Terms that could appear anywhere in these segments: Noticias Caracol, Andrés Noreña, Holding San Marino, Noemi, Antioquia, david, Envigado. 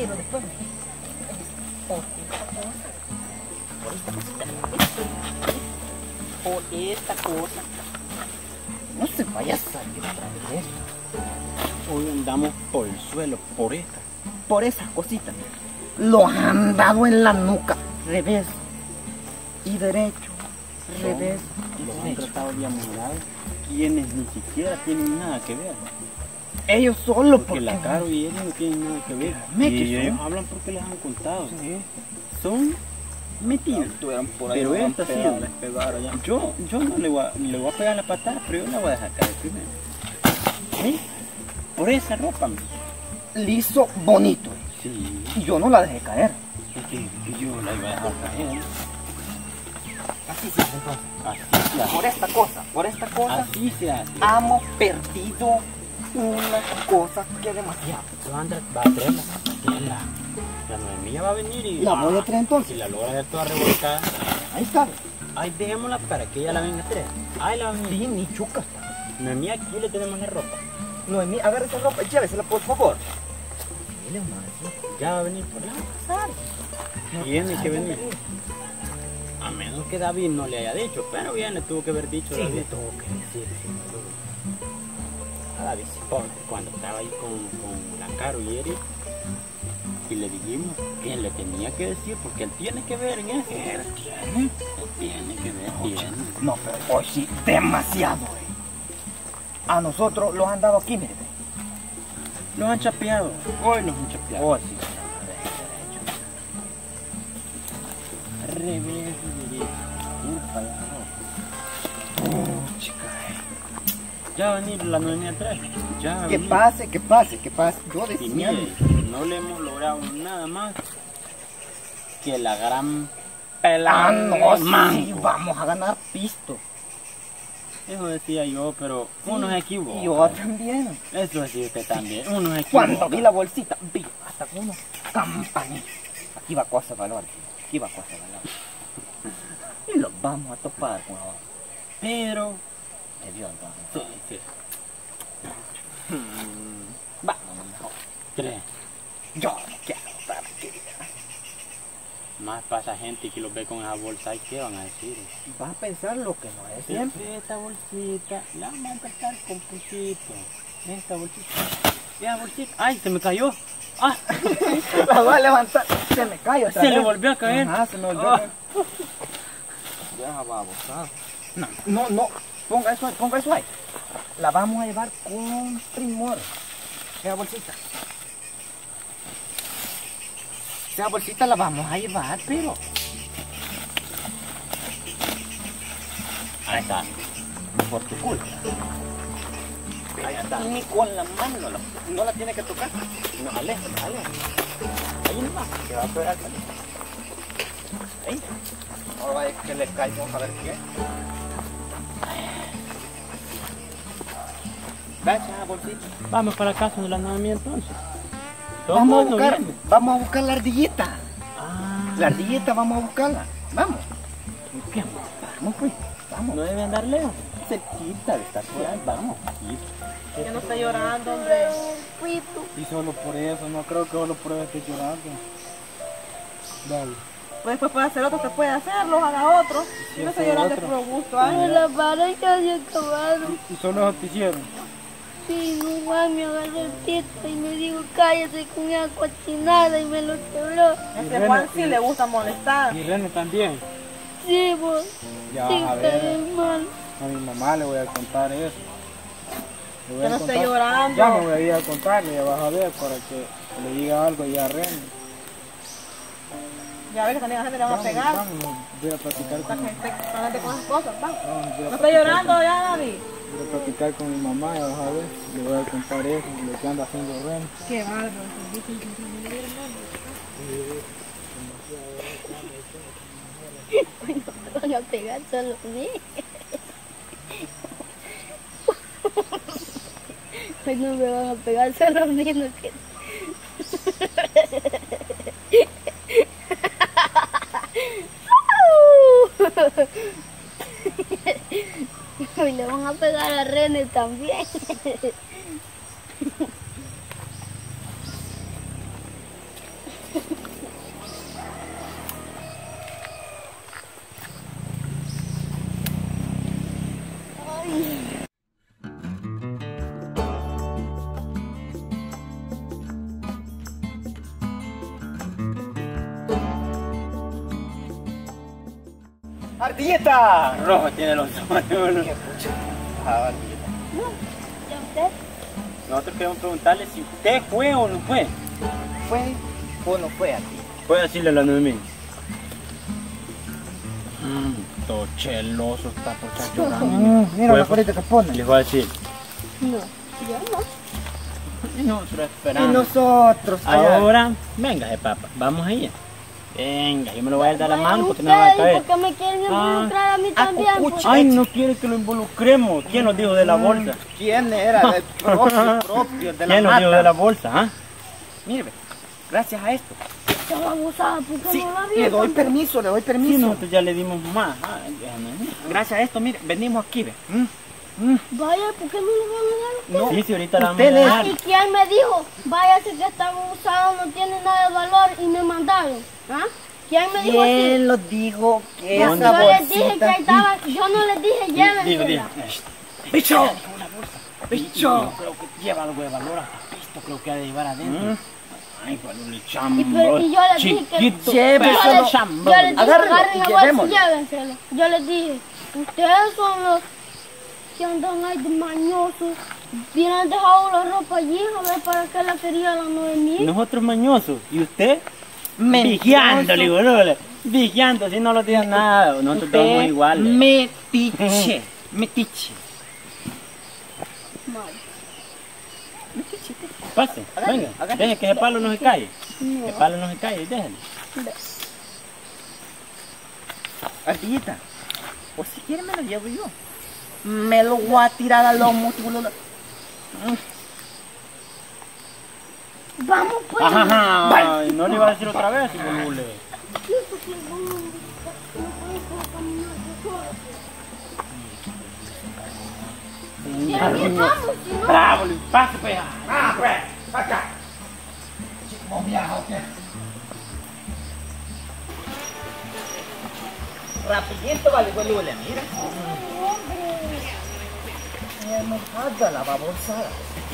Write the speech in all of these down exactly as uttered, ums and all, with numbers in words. pero después me por esta cosita, por esta cosa. No se vaya a salir otra vez. Hoy andamos por el suelo, por esta, por esas cositas. Los han dado en la nuca, revés y derecho, revés y derecho. Los han tratado de amorar, quienes ni siquiera tienen nada que ver. Ellos solo porque... porque la Caro y ellos no tienen nada que ver. Y ellos hablan porque les han contado. Sí. Son metidos. Por ahí pero esta sí. Yo, yo no le voy, a, le voy a pegar la patada, pero yo la voy a dejar caer primero. ¿Sí? Por esa ropa. Liso, bonito. Sí. Y yo no la dejé caer. Sí, sí, yo la iba a dejar caer. Así se hace entonces. Así se hace. Por esta cosa, por esta cosa. Así se hace. Hemos perdido una cosa que es demasiado. Sandra va a traer la zapatilla. La Noemí va a venir y... ¿La voy a traer entonces? Y la logra ver toda revolcada. Ahí está. Ahí dejémosla para que ella la venga a traer. Ahí la venga. Sí, ni chuca está. Noemí, aquí le tenemos la ropa. Noemí, agarra esa ropa y llévesela, por favor. Dile, madre. Ya va a venir por la casa. Tiene que venir. A menos que David no le haya dicho, pero bien, le tuvo que haber dicho. Sí, David. le tuvo que decir, sí, le tuvo que David, cuando estaba ahí con, con la Caro y Eric, y le dijimos que él le tenía que decir porque él tiene que ver en eso. Él tiene, él tiene que ver, no, tiene. No, pero hoy sí, demasiado. Eh. A nosotros los han dado aquí, mire. Los han chapeado. Hoy los han chapeado. Hoy sí. Revés, derecho. Ufa, oh, chica. Ya va a venir la Noemi atrás. Ya que pase, que pase, que pase. Yo decía, mire, no le hemos logrado nada más que la gran pelada. Ah, no, sí, vamos a ganar pisto. Eso decía yo, pero sí, uno se equivoca. Yo también. Eso decía usted también. Uno se equivoca. Cuando vi la bolsita, vi hasta uno campanillo. Aquí va cosa de valor. Aquí va cosa de valor. Y los vamos a topar, bueno. Pero... Dios, sí, sí. Va, no, tres. Yo no quiero estar aquí. Más pasa gente que los ve con esa bolsa y qué van a decir. Va a pensar lo que no es siempre. siempre. Esta bolsita la vamos a empezar con poquito. Esta bolsita. Esa bolsita. Ay, se me cayó. Ah. La voy a levantar. Se me cayó. Se vez. le volvió a caer. Ah, se me volvió oh. a caer. Ya va a botar. No, no, no. Ponga eso ahí, ponga eso ahí. La vamos a llevar con primor. Esa bolsita. Esa bolsita la vamos a llevar, pero... Ahí está. Por tu culpa. Ahí está. Ni con la mano no la, no la tiene que tocar. No, aleja, aleja. Ahí nomás. Que va a pegar. Ahí. Ahora es que le cae, vamos a ver qué es. Vamos para casa de la Noemi entonces. Vamos a, buscar, vamos a buscar la ardillita. Ah. La ardillita vamos a buscarla. Vamos. ¿Qué? Vamos pues. Vamos. No debe andar lejos. Cerquita de estar por ahí. Vamos. Ya no está llorando, hombre. Y solo por eso. No creo que solo por eso esté llorando. Dale. Pues después puede hacer otro, que puede hacerlo, haga otro. Y no se lloran de puro gusto. Ay, la vara ya se acabaron. ¿Y solo eso te hicieron? Sí, no mami, agarró el pito y me dijo cállate con una cochinada y me lo quebró. Este Juan sí le gusta molestar. ¿Y René también? Sí, vos. Ya vas a ver. A mi mamá le voy a contar eso. Yo no estoy llorando. Ya me voy a ir a contarle, ya vas a ver, para que le diga algo ya a René. Ya ves que también a gente le vamos a pegar. Vamos, voy a platicar con la gente. Con gente con esas cosas, vamos. No estoy llorando ya, David. Voy a platicar con mi mamá y vas a ver, le voy a contar eso, lo que anda haciendo René. Qué bárbaro. No voy a pegar solo a mí. Ay, no me van a pegar solo a mí, no que... Y le van a pegar a René también. ¡Artilleta! Rojo tiene los ojos. Ah, ¿y a usted? Nosotros queremos preguntarle si usted fue o no fue. ¿Fue o no fue aquí? Puede decirle a la Noemi. Mmm, todo cheloso está por chacho. Mira la coleta que pone. Les voy a decir. No, yo no. Y nosotros esperamos. Y nosotros. Ahora, venga, papá, vamos allá. Venga, yo me lo voy a dar a la mano porque no me va a caer. ¿Por qué me quieren involucrar a mí también? Ay, no quiere que lo involucremos. ¿Quién nos dijo de la bolsa? ¿Quién era? El propio, propio, de la mata. ¿Quién nos dijo de la bolsa? ¿Ah? Mire, gracias a esto. Sí, le doy permiso, le doy permiso. Sí, nosotros ya le dimos más. Gracias a esto, mire, venimos aquí, ve. Vaya, ¿por qué no lo van a dar? No, sí, sí, ahorita la vamos a dar. ¿Y quién me dijo? Váyase que están usados, no tienen nada de valor y me mandaron. ¿Ah? ¿Quién me dijo así? ¿Quién los dijo que esa bolsita? Yo les dije que ahí estaban, yo no les dije, llévenmela. ¡Bicho! ¡Bicho! Creo que lleva algo de valor hasta pisto, creo que ha de llevar adentro. Ay, cuando le chambó, y yo les dije que... ¡Lléveselo! Yo les dije, agarren la bolsa y llévenselo. Yo les dije, ustedes son los... que andan ahí de mañosos, vienen dejado la ropa allí, a ver para qué la quería la Noemí. Nosotros mañosos, ¿y usted? Vigiándole, boludo, vigiando, si no lo tiene nada, nosotros estamos iguales. Metiche, metiche. Metiche, pase, venga, venga, que ese palo no se cae, que el palo no se cae, déjenlo. Artillita, o si quiere me lo llevo yo. Me lo voy a tirar a los músculos. Vamos pues. Ajá, vale. No le iba a decir otra vez, boludo. Bravo, pase pues. Ah, pues, acá. Chico viejo, ¿qué? Rapidito, vale, boludo, mira. Mojada la babosada.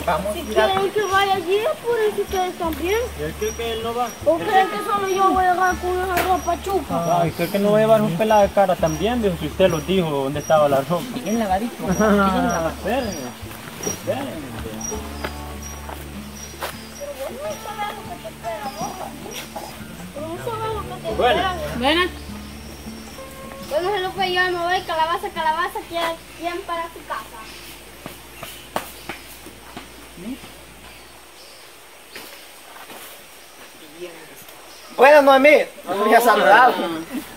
Vamos. Si quieren que vaya allí, apúrense ustedes también. Yo creo que él no va. ¿O creen que solo yo voy a llegar con una ropa chupa? Ay, creo que no voy a llevar un pelado de cara también, dijo, si usted lo dijo, dónde estaba la ropa. Bien lavadito. Bien lavadito. Espérenme. Espérenme. Pero vos no sabés lo que te espera, vos. Vos no sabés lo que te espera. Bueno. Bueno, es lo que yo me voy, calabaza, calabaza, ¿quién para su casa? Buenas, Noemí. Nos voy a saludar.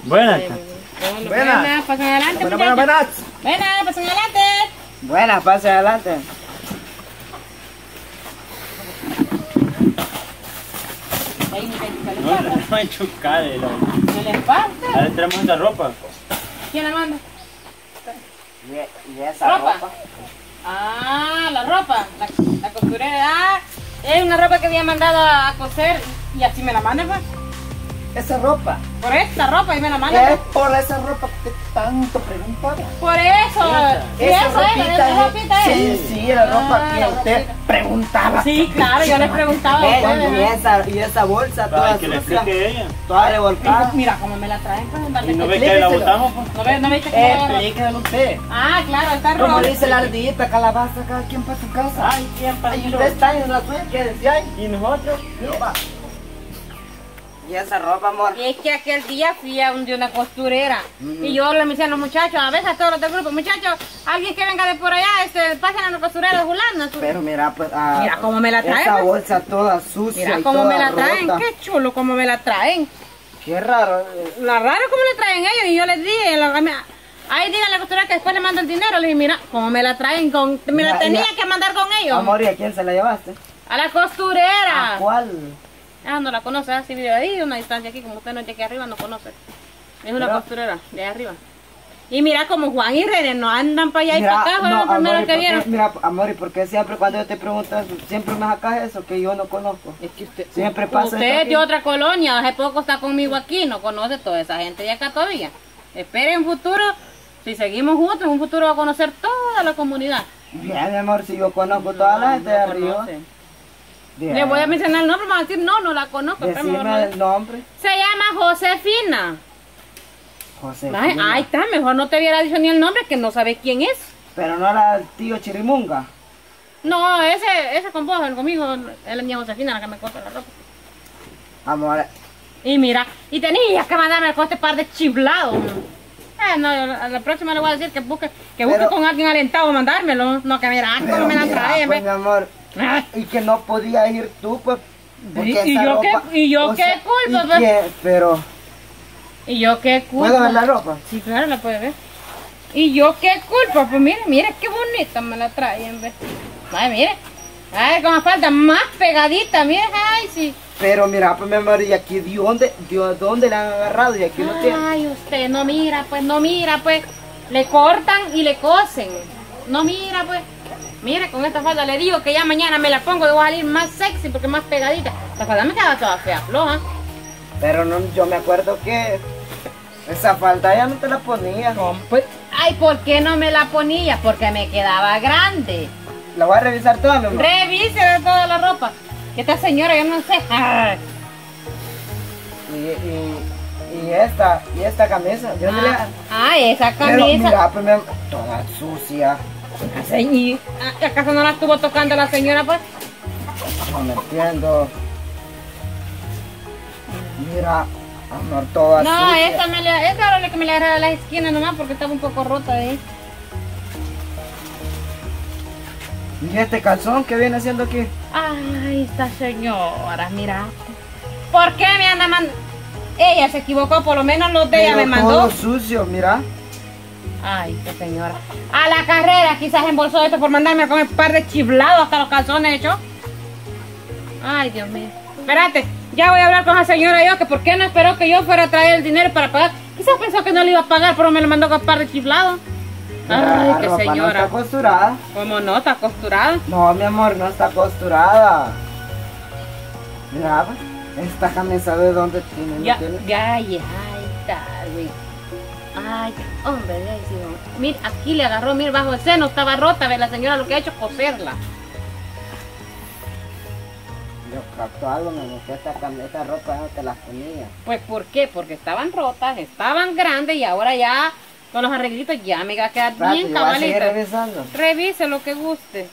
Buenas. Buenas, pasen adelante. Buenas, buenas. Buenas, pasen adelante. Buenas, pasen adelante. No hay chucade. ¿Qué les falta? Ahora tenemos esa ropa. ¿Quién la manda? ¿Y esa ropa? Ah, la ropa. La, la costurera. Ah, es una ropa que había mandado a coser y así me la mandan, pues. Esa ropa. Por esta ropa y me la mandan. Es por esa ropa que tanto preguntaba. Por eso. Sí, esa eso ropita es, esa ropita es. Sí, sí, la ropa ah, que la usted ropita. Preguntaba. Sí, claro, yo les preguntaba. Y esa, y esa bolsa toda que sucia, le ella. Toda revolcada. Mira cómo me la traen con pues, el ¿no ves que la botamos? ¿No ves no ve que eh, la usted? Ah, claro, está ropa. Como dice la ardillita, calabaza, cada quien para su casa. Ay, quién para su casa. Y usted está en la suya, ¿qué decía? Y nosotros, ropa. Y esa ropa, amor. Y es que aquel día fui a un, de una costurera. Mm. Y yo le decía a los muchachos, a veces a todos los del grupo, muchachos, alguien que venga de por allá, este, pasen a la costurera de Julano. Pero mira, pues, ah, mira cómo me la traen. Esa bolsa toda sucia. Mira cómo me la traen, rota. Qué chulo cómo me la traen. Qué raro. La raro cómo la traen ellos. Y yo les dije, la, me, ahí digan a la costurera que después le mando el dinero. Le dije, mira, cómo me la traen, con, me la, la tenía la, que mandar con ellos. Amor, ¿y a quién se la llevaste? A la costurera. ¿A cuál? Ah, no la conoce, así vive ahí, una distancia aquí, como usted no es de aquí arriba, no conoce. Es una pero, costurera, de arriba. Y mira como Juan y René no andan para allá y mira, para acá, no, los primeros que vieron. Mira, amor, ¿y por qué siempre cuando yo te pregunto eso, siempre me sacas eso que yo no conozco? Es que usted siempre pasa usted es de otra colonia, hace poco está conmigo aquí, no conoce toda esa gente de acá todavía. Espere en futuro, si seguimos juntos, en un futuro va a conocer toda la comunidad. Bien, amor, si yo conozco no, toda la gente no de arriba. Conoce. Yeah. Le voy a mencionar el nombre, me van a decir, no, no la conozco. Decime el nombre. Se llama Josefina. Josefina. Ay, ahí está, mejor no te hubiera dicho ni el nombre, que no sabes quién es. Pero no era el tío Chirimunga. No, ese, ese con vos, el conmigo, él es mi Josefina, la que me corta la ropa. Vamos a ver. Y mira, y tenías que mandarme con este par de chiflados. Eh, no, a la próxima le voy a decir que busque, que busque pero, con alguien alentado mandármelo. No, que mira, cómo me la trae, pues, mi amor. Ay. Y que no podía ir tú, pues. Y, y, yo ropa, que, y yo qué sea, culpa, y pues. Qué, pero... ¿Y yo qué culpa? ¿Puedo ver la ropa? Sí, claro, la puedes ver. ¿Y yo qué culpa? Pues mire, mire qué bonita me la traen, ve. Ay, mire. Ay, con la falda más pegadita, mire, ay, sí. Pero mira, pues mi amor, ¿y aquí de dónde, de dónde la han agarrado? Y aquí no tiene. Ay, usted no mira, pues, no mira, pues. Le cortan y le cosen. No mira, pues. Mire, con esta falda le digo que ya mañana me la pongo y voy a salir más sexy porque más pegadita. La falda me queda toda fea, floja. Pero no, yo me acuerdo que esa falda ya no te la ponía. No, pues. Ay, ¿por qué no me la ponía? Porque me quedaba grande. La voy a revisar toda, mi amor. Revise toda la ropa. Esta señora, yo no sé. Y, y, y esta, y esta camisa. Yo ah, le... ah, esa camisa. Pero mira, pues, me... toda sucia. ¿Y acaso no la estuvo tocando la señora, pues? No me entiendo. Mira, amor, toda no, sucia. No, esta me la, esta era la que me la agarraba a las esquinas nomás porque estaba un poco rota de ahí. ¿Y este calzón que viene haciendo aquí? Ay, esta señora, mira. ¿Por qué me anda mandando? Ella se equivocó, por lo menos los de ella me mandó. Todo sucio, mira. Ay, qué señora. A la carrera quizás embolsó esto por mandarme con el par de chiflados hasta los calzones hechos. Ay, Dios mío. Espérate, ya voy a hablar con la señora yo, que por qué no esperó que yo fuera a traer el dinero para pagar. Quizás pensó que no le iba a pagar, pero me lo mandó con el par de chiflados. Ay, qué señora. ¿No está costurada? ¿Cómo no? ¿Está costurada? No, mi amor, no está costurada. Mira, esta camisa de dónde tiene. Ya, ¿no tiene? Ya, ya, está, güey. Ay, hombre, ya hicimos. Mira, aquí le agarró, mira, bajo el seno, estaba rota, ve, la señora lo que ha hecho es coserla. Yo capto algo, me metí esta camisa rota, no te las ponía. Pues, ¿por qué? Porque estaban rotas, estaban grandes y ahora ya... Con los arreglitos ya me va a quedar Prato, bien cabalita. Revise lo que guste.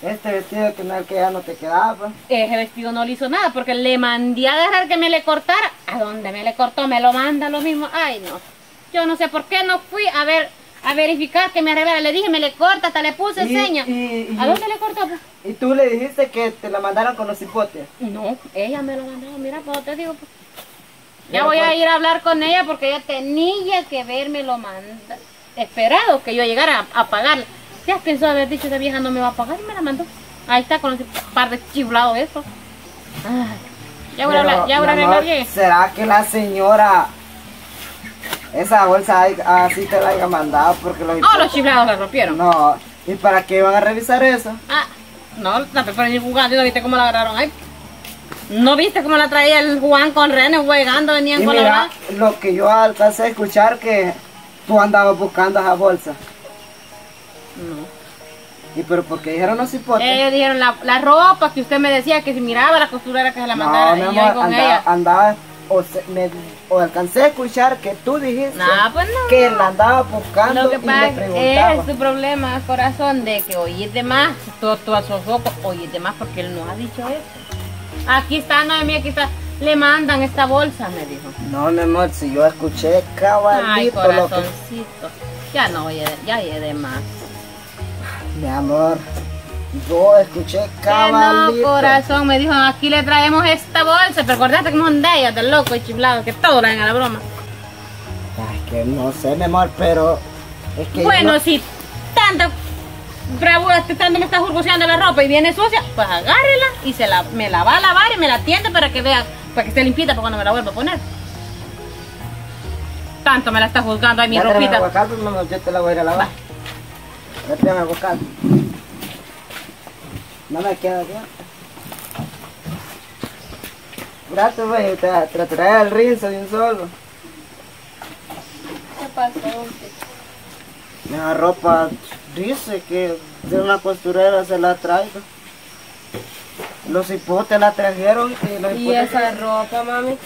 Este vestido que, no, que ya no te quedaba. Ese vestido no le hizo nada porque le mandé a agarrar que me le cortara. ¿A dónde me le cortó? Me lo manda lo mismo. Ay, no. Yo no sé por qué no fui a ver, a verificar que me arreglara. Le dije, me le corta, hasta le puse y, seña. Y, y, ¿A dónde le cortó? Pues? ¿Y tú le dijiste que te la mandaron con los cipotes? No, ella me lo mandó. Mira, pues te digo... Pues. Ya voy a ir a hablar con ella porque ella tenía que verme lo manda, esperado que yo llegara a, a pagarla. Ya pensó haber dicho, esa vieja no me va a pagar y me la mandó. Ahí está con ese par de chiflados eso. Ay, ya voy a hablar, ya voy a arreglar bien. ¿Será que la señora esa bolsa así te la haya mandado? Porque los oh, los chiflados la rompieron. No, ¿y para qué van a revisar eso? Ah, no, la prefiero ir jugando, ¿no viste cómo la agarraron ahí? ¿No viste cómo la traía el Juan con René jugando? Venían y con mira, la lo que yo alcancé a escuchar que tú andabas buscando esa bolsa. No. ¿Y pero por qué dijeron los hipotes? Ellos dijeron la, la ropa que usted me decía que si miraba la costurera que se la mandara. No, mi amor, y yo con andaba, ella. andaba o, se, me, o alcancé a escuchar que tú dijiste nah, pues no. que la andaba buscando. Lo que pasa es tu problema, corazón, de que oír de más, tú, tú a sus ojos oír de más porque él no ha dicho eso. Aquí está, Noemi, aquí está. Le mandan esta bolsa, me dijo. No, mi amor, si yo escuché caballito. Ay, corazoncito. Que... Ya no, ya, ya de más. Mi amor, yo escuché caballito. Que no, corazón, me dijo, aquí le traemos esta bolsa. Pero acordaste que son de ellas, del loco y chiflado, que todo la dan a la broma. Ay, que no sé, mi amor, pero... Es que bueno, no... si tanto... Bravura, este tanto me está jurguseando la ropa y viene sucia, pues agárrela y se la, me la va a lavar y me la tiende para que vea, para que esté limpita para cuando me la vuelva a poner. Tanto me la está juzgando, ay mi ropita. Aguacate, mamá, yo te la voy a ir a lavar. Ya te voy a buscar. No me queda bien. Gracias, güey, te, te trae el rinzo de un solo. ¿Qué pasó? La ropa dice que de una costurera se la traigo. Los hipotes la trajeron y los hipotes... ¿Y esa ropa, mami?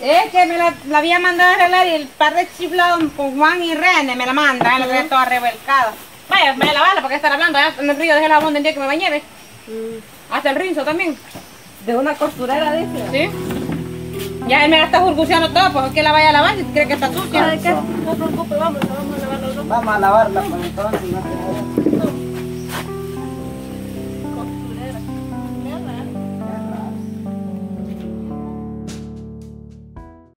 Es que me la, la había mandado a arreglar y el par de chiflados con Juan y René me la manda, la tenía toda revolcada. Vaya, vaya a lavarla, porque estar hablando, allá en el río dejé el jabón del día que me bañé, ¿ves? Mm. Hasta el rinzo también. De una costurera, dice. Sí. Ya él me la está jurguceando todo, pues es que la vaya a lavar si cree que está sucia. No te preocupes, vamos, vamos a lavarla. Vamos a lavarla, pues entonces no te...